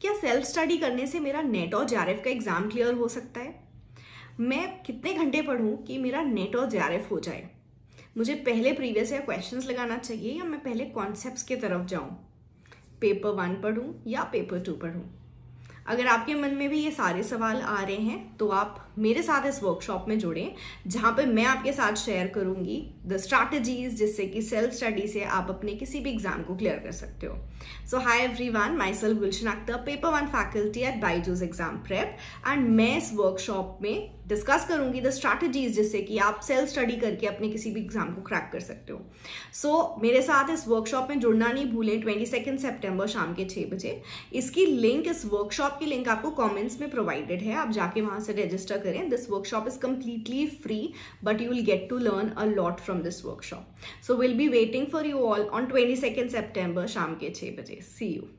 क्या self study करने से मेरा नेट और जेआरएफ का एग्ज़ाम क्लियर हो सकता है? मैं कितने घंटे पढूं कि मेरा नेट और जेआरएफ हो जाए? मुझे पहले प्रीवियस ईयर क्वेश्चंस लगाना चाहिए या मैं पहले कॉन्सेप्ट्स के तरफ जाऊं? पेपर 1 पढूं या पेपर 2 पढूं? अगर आपके मन में भी ये सारे सवाल आ रहे हैं तो आप मेरे साथ इस वर्कशॉप में जुड़ें, जहाँ पे मैं आपके साथ शेयर करूँगी द स्ट्रैटेजीज जिससे कि सेल्फ स्टडी से आप अपने किसी भी एग्जाम को क्लियर कर सकते हो। So hi everyone, myself Gulshan Akhtar, paper 1 faculty at BYJU'S exam prep, and मैं इस वर्कशॉप में डिस्कस करूँगी द स्ट्रैटेजीज जिससे कि आप सेल्फ स्टडी करके अपने किसी भी एग्जाम को क्रैक कर सकते हो। सो मेरे साथ इस वर्कशॉप में जुड़ना नहीं भूलें 22 सितंबर शाम के 6 बजे। इसकी लिंक, इस वर्कशॉप की लिंक आपको कमेंट्स में प्रोवाइडेड है, आप जाके वहां से रजिस्टर करें। This workshop is completely free but you will get to learn a lot from this workshop. So will be waiting for you all on 22 सितंबर शाम के 6 बजे। See you.